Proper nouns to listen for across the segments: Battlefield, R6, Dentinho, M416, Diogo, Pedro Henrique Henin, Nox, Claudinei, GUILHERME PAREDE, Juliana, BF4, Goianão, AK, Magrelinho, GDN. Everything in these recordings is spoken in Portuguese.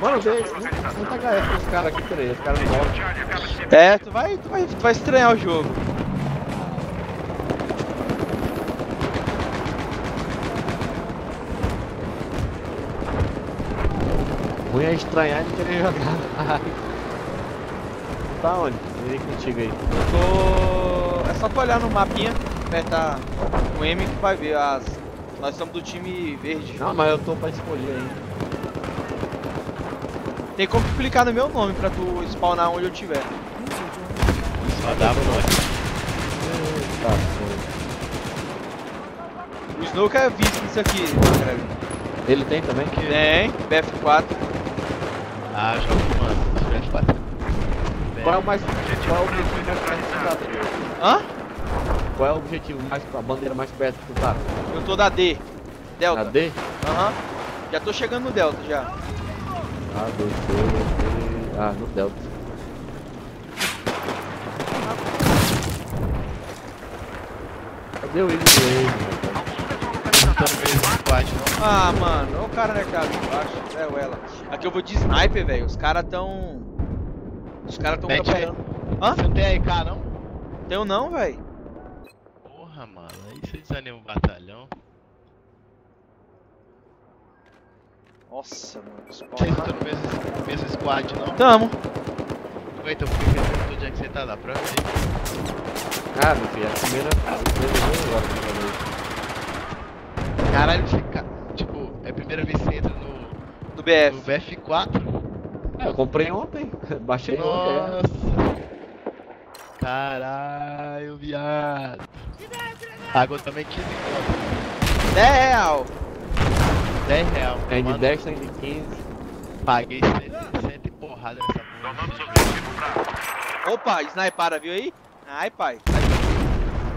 Mano, tem muita HF dos caras aqui, peraí, os caras não voltam. É, tu vai estranhar o jogo. Ruim é estranhar de querer jogar. Tá onde? Virei contigo aí. Eu tô... É só tu olhar no mapinha, apertar o M que vai ver as... Nós somos do time verde. Não, mas eu tô pra escolher ainda. Tem como clicar no meu nome pra tu spawnar onde eu tiver. Só dá pra nós. O Snoke é visto nisso aqui, Magrelinho. Ele tem também? Tem, BF4. Ah, já vou, mano. BF4. Qual é o mais... Qual é o objetivo mais perto que tu tá? Hã? Qual é o objetivo mais... A bandeira mais perto que tu tá? Eu tô da D. Delta. Da D? Aham. Uhum. Já tô chegando no Delta, já. Ah, ah, no Delta. Cadê o Igor? Ah, mano, olha o cara, né, cara? Embaixo. É o ela. Aqui eu vou de sniper, velho. Os caras tão. Os caras tão trabalhando. Hã? Você não tem AK, não? Tenho não, velho. Porra, mano. Aí você desanima o batalhão. Nossa, mano, spawn. Vocês estão no mesmo squad, não? Tamo. Aproveita, eu fiquei perguntando onde é que você tá, dá pra ver. Ah, meu filho, a primeira vez. Caralho, tipo, é a primeira vez que você entra no... No BF. No BF4. É, eu comprei ontem, baixei ontem. Nossa. Caralho, viado. A água também 15 conto. R$10. R$10. É de 10, tem de 15. Paguei 100 e porrada nessa porra. Opa, snipara, viu aí? Ai, pai. Sai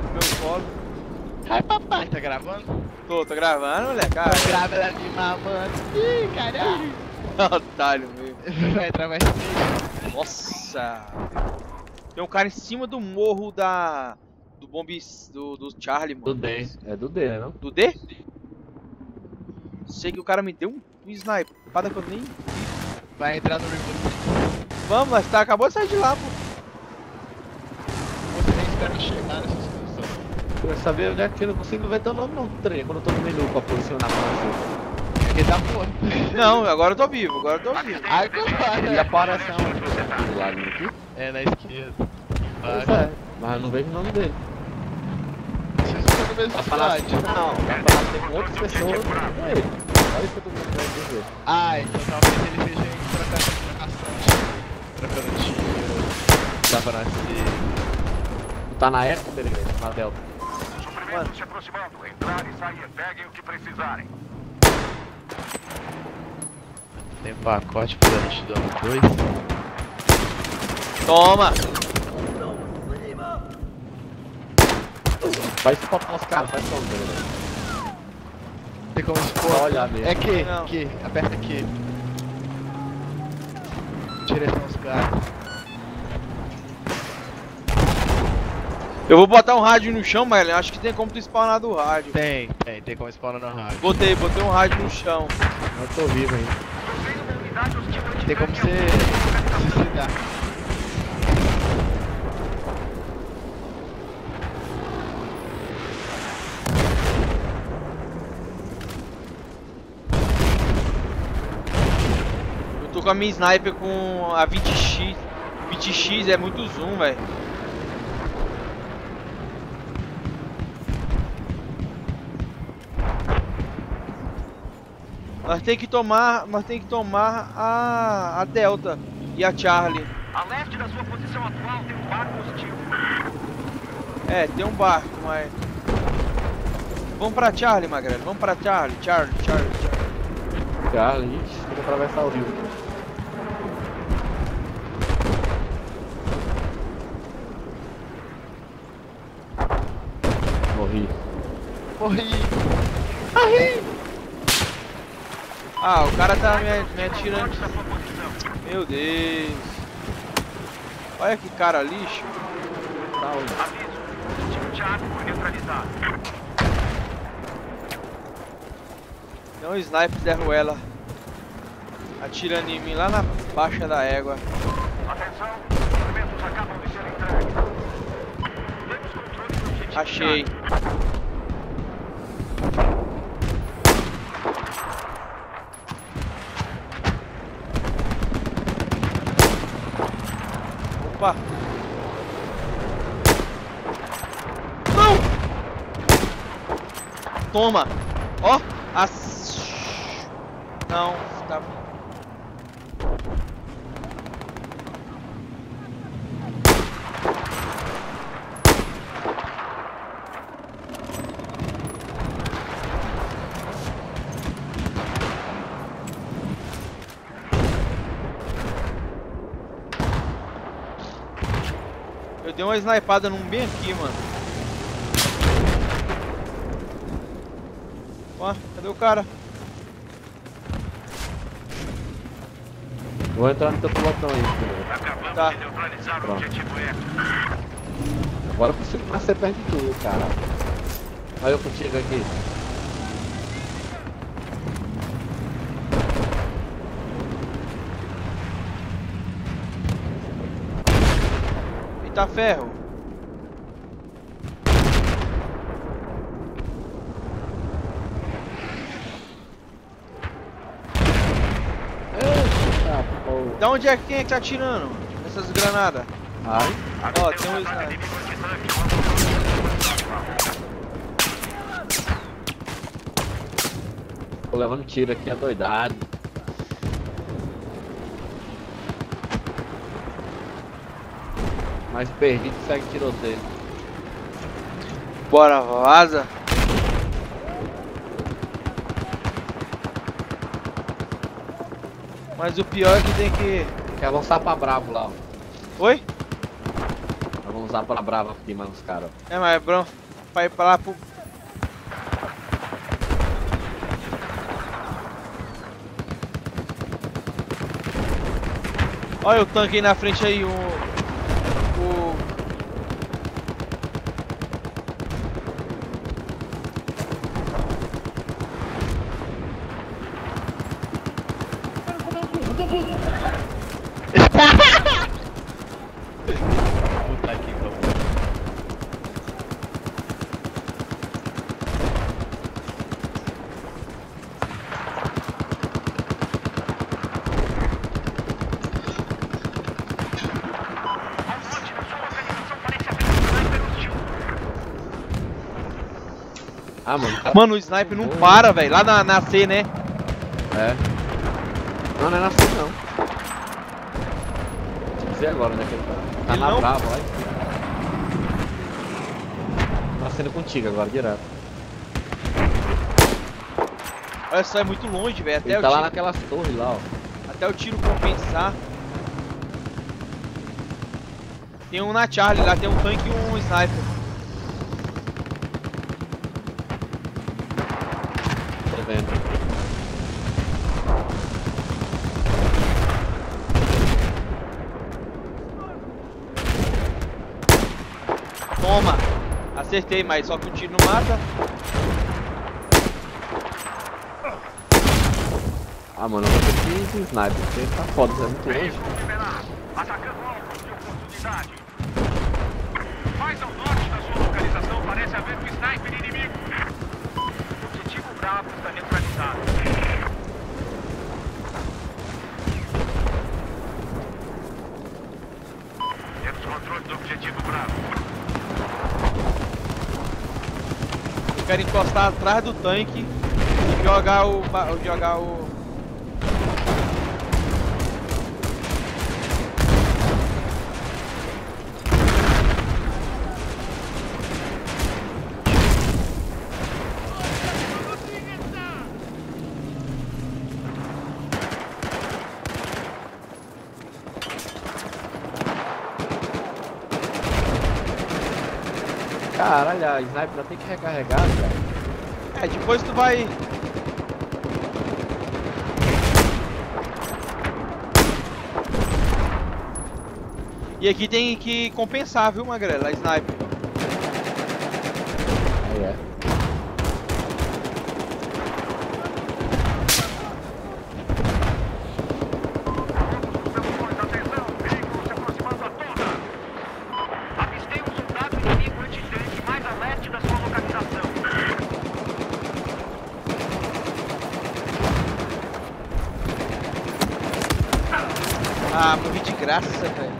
do meu colo. Ai, papai, tá gravando? Tô gravando, moleque. Tô grava ela de mamando. Ih, caralho. Otário mesmo. Vai entrar mais. Nossa. Tem um cara em cima do morro da... Do bombe... Do Charlie, mano. Do D. É do D, né, não? Do D? Sei que o cara me deu um sniper, espada que eu nem... Vai entrar no reboot. Vamos, mas tá, acabou de sair de lá, pô. Vocês esperam chegar nessa situação. Eu quero saber onde é que eu não consigo ver teu nome não, trem, quando eu tô no menu pra posicionar pra você. Ele tá morto. Não, agora eu tô vivo, agora eu tô vivo. Ai, que ele aparece onde você tá? Do lado aqui? É, na esquerda. Pois é, mas eu não vejo o nome dele. Pra falar assim, não, pra falar assim com outras pessoas. Olha isso que eu tô tentando dizer. Ah, então talvez ele seja indo pra casa de ação. Trocando tiro. Dá pra nascer. Tá na época dele, na Delta. Suprimento se aproximando. Entrar e sair. Peguem o que precisarem. Tem pacote pra gente dar um 2. Toma! Vai se papo nos caras, vai esconder, velho. Tem como expor. Olha mesmo. É que, aperta aqui. Direção aos caras. Eu vou botar um rádio no chão, mas acho que tem como tu spawnar do rádio. Tem como spawnar no rádio. Botei um rádio no chão. Eu tô vivo ainda. Tem como você se suicidar. A minha sniper com a 20x. 20x é muito zoom, velho. Nós tem que tomar a Delta e a Charlie. A leste da sua posição atual tem um barco positivo. É, tem um barco, mas vamos pra Charlie, Magrelo. Vamos pra Charlie. Ixi, tem que atravessar o rio. Morri! Ah, o cara tá me atirando. Meu Deus! Olha que cara lixo! Tem um sniper da Ruela. atirando em mim lá na baixa da égua. Atenção, os elementos acabam de ser entregues. Temos controle do objetivo. Achei. Opa! Não! Toma! Ó! Não, tá. Eu dei uma snipada num bem aqui, mano. Ó, cadê o cara? Vou entrar no teu pelotão aí, filho. Acabamos tá. De neutralizar o objetivo E. Agora eu consigo passar perto de tudo, cara. Olha eu contigo aqui. Eita ferro! Da onde é que quem é que tá atirando essas granadas? Ai. Ó, tem um sniper. Tô levando tiro aqui, adoidado. Mas perdido segue tiroteio. Bora, vaza. Mas o pior é que tem que... Quer avançar pra bravo lá, ó. Oi? Vamos usar pra brava aqui, mano, os caras. É, mas é bom pra ir pra lá pro... Olha o tanque aí na frente aí, Ah, mano. Mano, o sniper não para, velho. Lá na C, né? É. Não, não é na C, não. Deixa eu dizer agora, né? Que ele tá na brava, vai. Tá sendo contigo agora, direto. Olha, sai muito longe, velho. Até ele tá lá naquelas torres lá, ó. Até o tiro compensar. Tem um na Charlie lá, tem um tanque e um sniper. Toma! Acertei, mas só que o tiro não mata. Ah, mano, eu vou ter que ir de sniper, porque tá foda, você é muito longe. Atacando alvos de oportunidade. Mais ao norte da sua localização parece haver um sniper inimigo. Está neutralizado. Temos controle do objetivo bravo. Eu quero encostar atrás do tanque e jogar o... Caralho, a sniper já tem que recarregar, cara. É, depois tu vai... E aqui tem que compensar, viu, Magrelo? A sniper. Aí é. Ah, morri de graça, velho.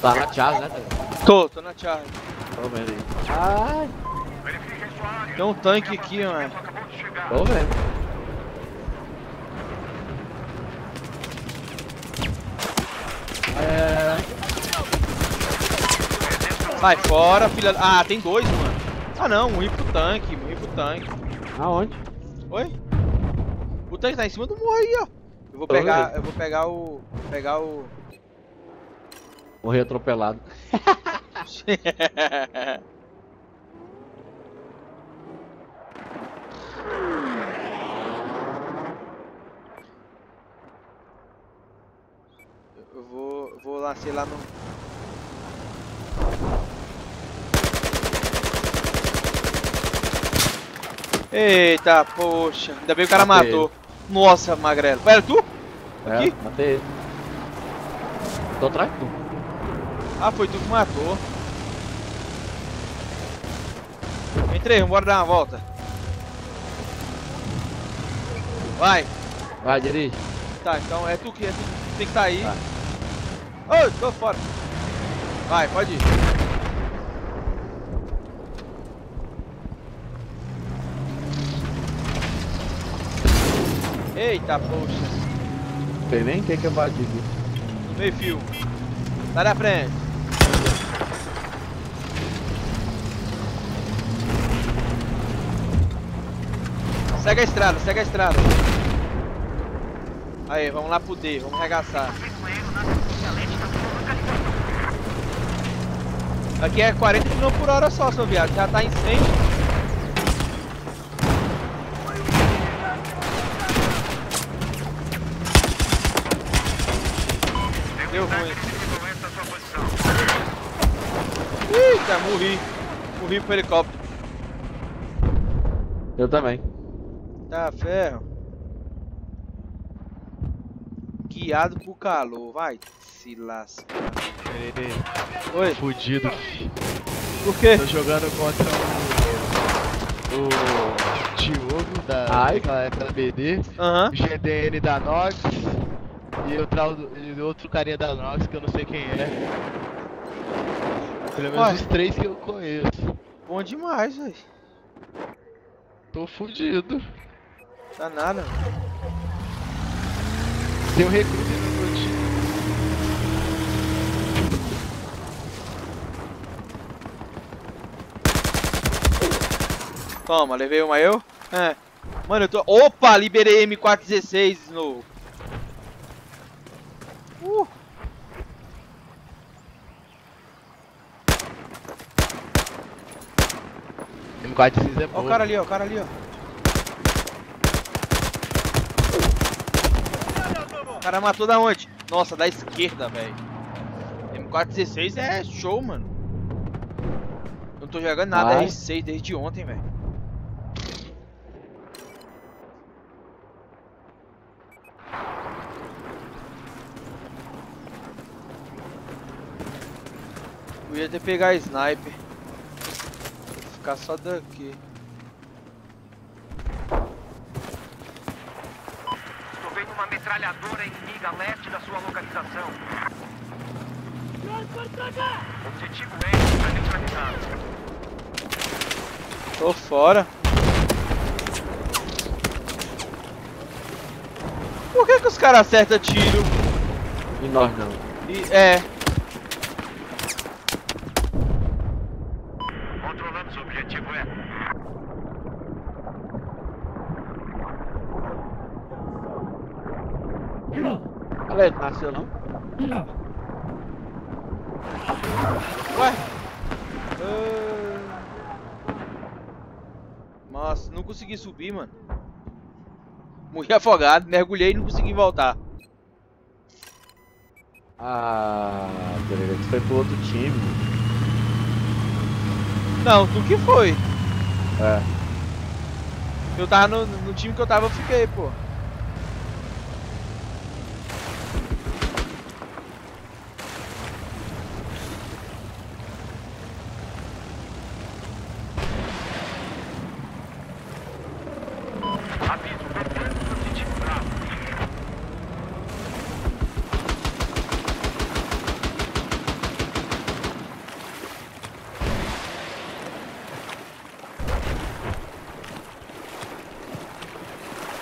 Tá na charge, né? Tô na charge. Tô vendo aí. Ai! Tem um tanque aqui, mano. Tô vendo. É... Sai fora, filha. Ah, tem dois, mano. Ah, não. Um ir pro tanque. Aonde? Oi? O tanque tá em cima do morro aí, ó. Eu vou pegar o... Morri atropelado. Eu vou lá, sei lá no... Eita, poxa. Ainda bem que o cara matou. Nossa, Magrelo. Era tu? Aqui? É, matei ele. Tô atrás de tu. Ah, foi tu que matou. Entrei, bora dar uma volta. Vai. Vai, dirige. Tá, então é tu que tem que tá aí. Vai. Ô, tô fora. Vai, pode ir. Eita, poxa. Não sei nem o que é batido. No meio fio. Sai da frente. Segue a estrada. Aí, vamos lá pro D, vamos arregaçar. Aqui é 40 km por hora só, seu viado, já tá em 100. Deu ruim. Eita, morri. Morri pro helicóptero. Eu também. Tá, ferro. Guiado pro calor, vai se lascar. Oi? Fudido. Por quê? Tô jogando contra o Diogo da época da BD, o GDN da Nox e outro carinha da Nox que eu não sei quem é. Pelo menos os três que eu conheço. Bom demais, velho. Tô fudido. Tá nada. Tem um recruta no meu time. Toma, levei uma eu. É. Mano, eu tô... Opa, liberei M416 de novo. M416 é bom. Ó o cara ali, ó. O cara matou da onde? Nossa, da esquerda, velho. M416 é show, mano. Eu não tô jogando nada R6 desde ontem, velho. Eu ia até pegar sniper. Vou ficar só daqui. Metralhadora inimiga a leste da sua localização. Objetivo é neutralizado. Tô fora. Por que os caras acertam tiro? E nós não. É. seu, não? Ué? Nossa, não consegui subir, mano. Morri afogado, mergulhei e não consegui voltar. Ah, beleza, tu foi pro outro time. Não, tu que foi? É. Eu tava no time que eu tava, eu fiquei, pô.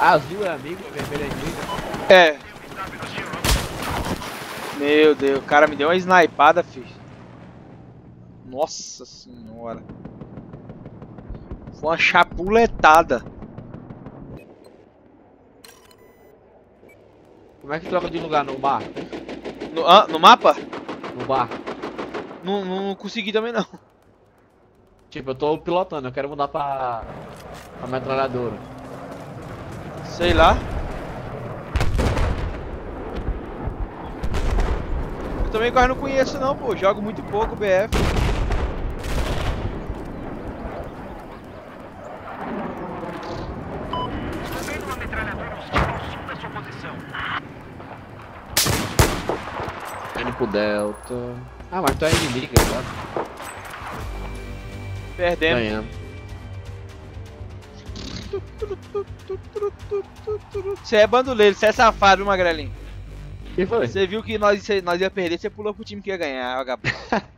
Azul é amigo, vermelho é inimigo. É. Meu Deus, o cara me deu uma snipada, filho. Nossa senhora. Foi uma chapuletada. Como é que troca de lugar no bar? No mapa? No bar. Não consegui também não. Tipo, eu tô pilotando, eu quero mudar pra metralhadora. Sei lá. Eu também quase não conheço não, pô. Jogo muito pouco BF. N pro Delta. Ah, mas tu é inimigo agora. Perdemos. Ganhamos. Você é bandoleiro, você é safado, Magrelinho. Que foi? Você viu que nós ia perder, você pulou pro time que ia ganhar, vagabundo.